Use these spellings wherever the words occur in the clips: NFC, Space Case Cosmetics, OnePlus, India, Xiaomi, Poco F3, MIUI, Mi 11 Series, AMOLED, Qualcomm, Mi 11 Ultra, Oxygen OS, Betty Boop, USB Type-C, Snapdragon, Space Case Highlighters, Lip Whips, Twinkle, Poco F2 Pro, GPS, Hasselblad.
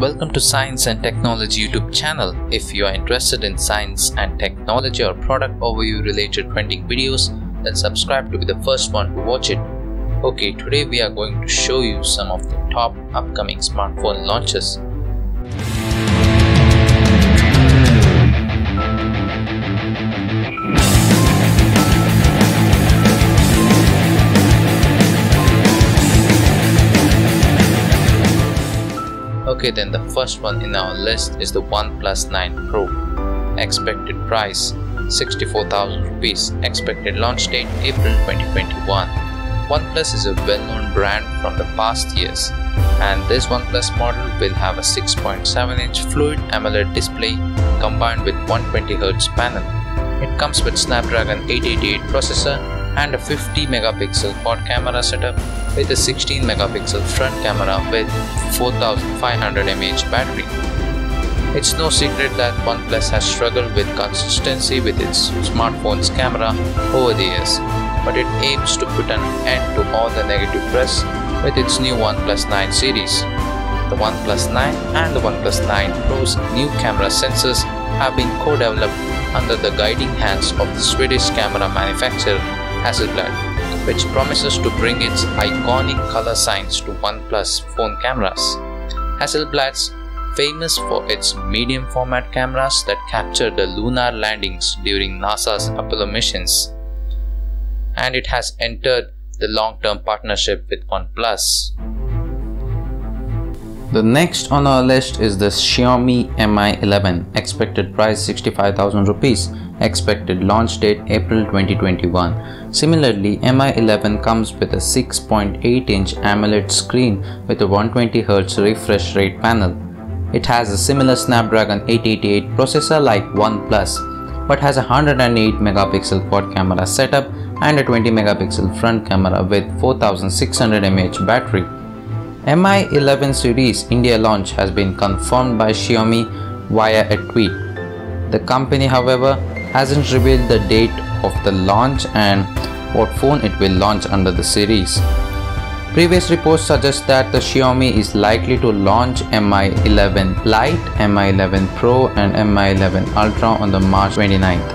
Welcome to Science and Technology YouTube channel. If you are interested in science and technology or product overview related trending videos, then subscribe to be the first one to watch it. Okay, today we are going to show you some of the top upcoming smartphone launches. Okay, then the first one in our list is the OnePlus 9 Pro. Expected price 64,000 rupees. Expected launch date April 2021. OnePlus is a well-known brand from the past years, and this OnePlus model will have a 6.7-inch Fluid AMOLED display combined with 120Hz panel. It comes with Snapdragon 888 processor and a 50-megapixel quad camera setup with a 16-megapixel front camera with 4500 mAh battery. It's no secret that OnePlus has struggled with consistency with its smartphone's camera over the years, but it aims to put an end to all the negative press with its new OnePlus 9 series. The OnePlus 9 and the OnePlus 9 Pro's new camera sensors have been co-developed under the guiding hands of the Swedish camera manufacturer Hasselblad, which promises to bring its iconic color science to OnePlus phone cameras. Hasselblad's famous for its medium format cameras that capture the lunar landings during NASA's Apollo missions, and it has entered the long-term partnership with OnePlus. The next on our list is the Xiaomi Mi 11. Expected price 65,000 rupees. Expected launch date April 2021. Similarly, Mi 11 comes with a 6.8-inch AMOLED screen with a 120Hz refresh rate panel. It has a similar Snapdragon 888 processor like OnePlus, but has a 108-megapixel quad camera setup and a 20-megapixel front camera with 4600 mAh battery. Mi 11 series India launch has been confirmed by Xiaomi via a tweet. The company, however, hasn't revealed the date of the launch and what phone it will launch under the series. Previous reports suggest that the Xiaomi is likely to launch Mi 11 Lite, Mi 11 Pro and Mi 11 Ultra on the March 29th.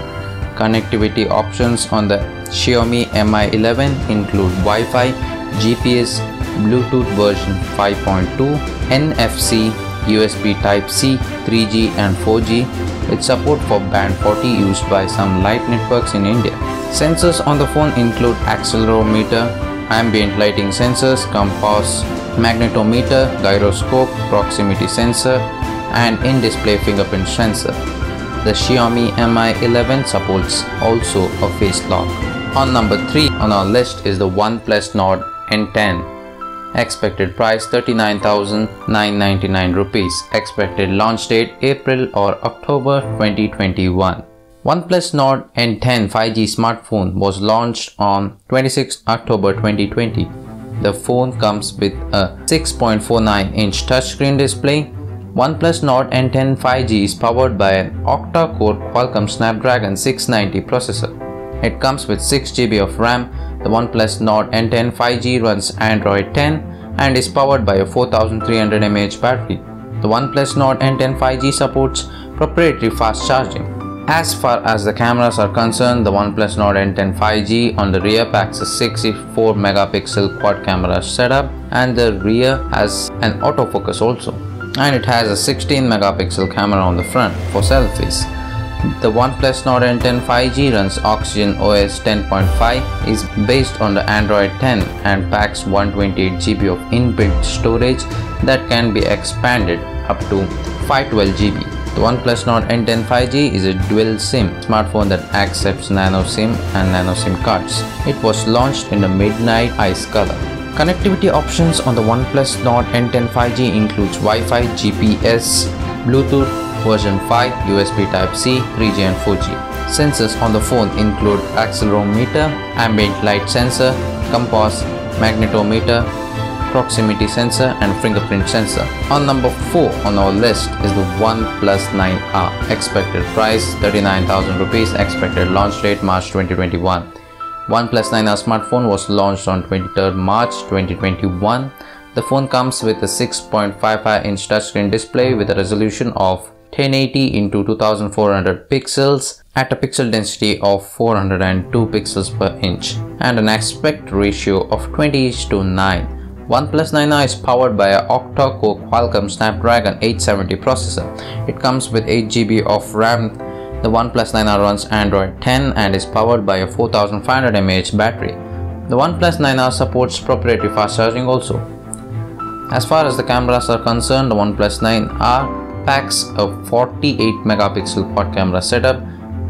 Connectivity options on the Xiaomi Mi 11 include Wi-Fi, GPS, Bluetooth version 5.2, NFC, USB Type-C, 3G and 4G with support for band 40 used by some light networks in India. Sensors on the phone include accelerometer, ambient lighting sensors, compass, magnetometer, gyroscope, proximity sensor and in-display fingerprint sensor. The Xiaomi Mi 11 supports also a face lock. On number 3 on our list is the OnePlus Nord N10. Expected price 39,999 rupees. Expected launch date April or October 2021. OnePlus Nord N10 5G smartphone was launched on 26 October 2020. The phone comes with a 6.49-inch touchscreen display. OnePlus Nord N10 5G is powered by an octa-core Qualcomm Snapdragon 690 processor. It comes with 6GB of RAM. The OnePlus Nord N10 5G runs Android 10 and is powered by a 4300 mAh battery. The OnePlus Nord N10 5G supports proprietary fast charging. As far as the cameras are concerned, the OnePlus Nord N10 5G on the rear packs a 64-megapixel quad camera setup, and the rear has an autofocus also. And it has a 16-megapixel camera on the front for selfies. The OnePlus Nord N10 5G runs Oxygen OS 10.5, is based on the Android 10 and packs 128GB of inbuilt storage that can be expanded up to 512GB. The OnePlus Nord N10 5G is a dual SIM smartphone that accepts nano SIM and nano SIM cards. It was launched in the midnight ice color. Connectivity options on the OnePlus Nord N10 5G includes Wi-Fi, GPS, Bluetooth, version 5, USB Type-C, 3G and 4G. Sensors on the phone include accelerometer, ambient light sensor, compass, magnetometer, proximity sensor and fingerprint sensor. On number 4 on our list is the OnePlus 9R. Expected price 39,000 rupees. Expected launch date March 2021. OnePlus 9R smartphone was launched on 23rd March 2021. The phone comes with a 6.55-inch touchscreen display with a resolution of 1080x2400 pixels at a pixel density of 402 pixels per inch and an aspect ratio of 20:9. OnePlus 9i is powered by a octa-core Qualcomm Snapdragon 870 processor. It comes with 8GB of RAM. The OnePlus 9i runs Android 10 and is powered by a 4500 mAh battery. The OnePlus 9i supports proprietary fast charging also. As far as the cameras are concerned, the OnePlus 9R packs a 48-megapixel quad camera setup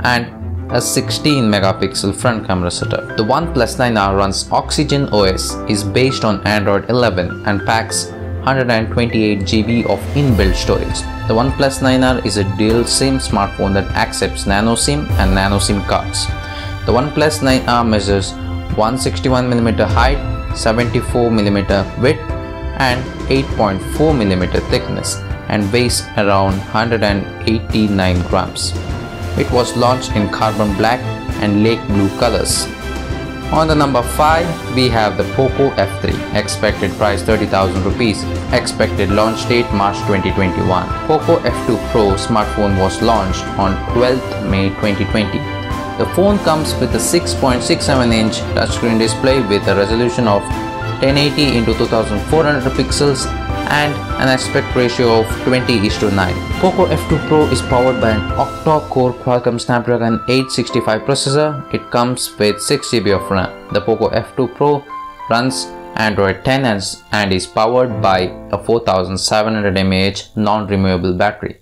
and a 16-megapixel front camera setup. The OnePlus 9R runs Oxygen OS, is based on Android 11 and packs 128GB of inbuilt storage. The OnePlus 9R is a dual SIM smartphone that accepts nano SIM and nano SIM cards. The OnePlus 9R measures 161mm height, 74mm width and 8.4mm thickness and weighs around 189 grams. It was launched in carbon black and lake blue colors. On the number 5, we have the Poco F3. Expected price 30,000 rupees. Expected launch date March 2021. Poco F2 Pro smartphone was launched on 12th May 2020. The phone comes with a 6.67-inch touchscreen display with a resolution of 1080x2400 pixels and an aspect ratio of 20:9. Poco F2 Pro is powered by an octa-core Qualcomm Snapdragon 865 processor. It comes with 6GB of RAM. The Poco F2 Pro runs Android 10 and is powered by a 4700 mAh non-removable battery.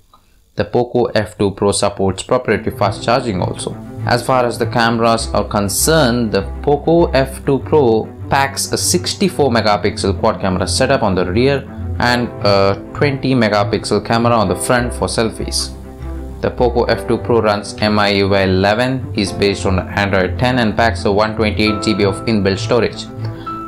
The Poco F2 Pro supports proprietary fast charging also. As far as the cameras are concerned, the Poco F2 Pro packs a 64-megapixel quad camera setup on the rear and a 20-megapixel camera on the front for selfies. The Poco F2 Pro runs MIUI 11, is based on Android 10 and packs a 128GB of inbuilt storage.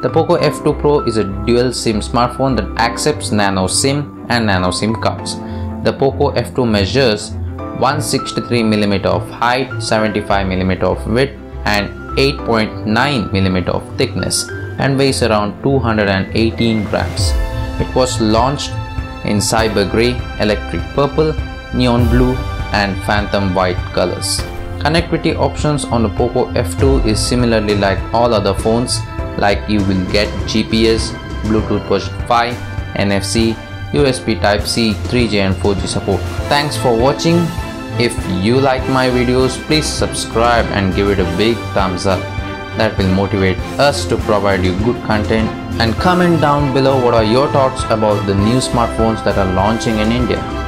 The Poco F2 Pro is a dual SIM smartphone that accepts nano SIM and nano SIM cards. The Poco F2 measures 163mm of height, 75mm of width and 8.9mm of thickness and weighs around 218 grams. It was launched in cyber grey, electric purple, neon blue and phantom white colors. Connectivity options on the Poco F2 is similarly like all other phones, like you will get GPS, Bluetooth version 5, NFC, USB Type-C, 3G and 4G support. Thanks for watching. If you like my videos, please subscribe and give it a big thumbs up. That will motivate us to provide you good content. And comment down below what are your thoughts about the new smartphones that are launching in India.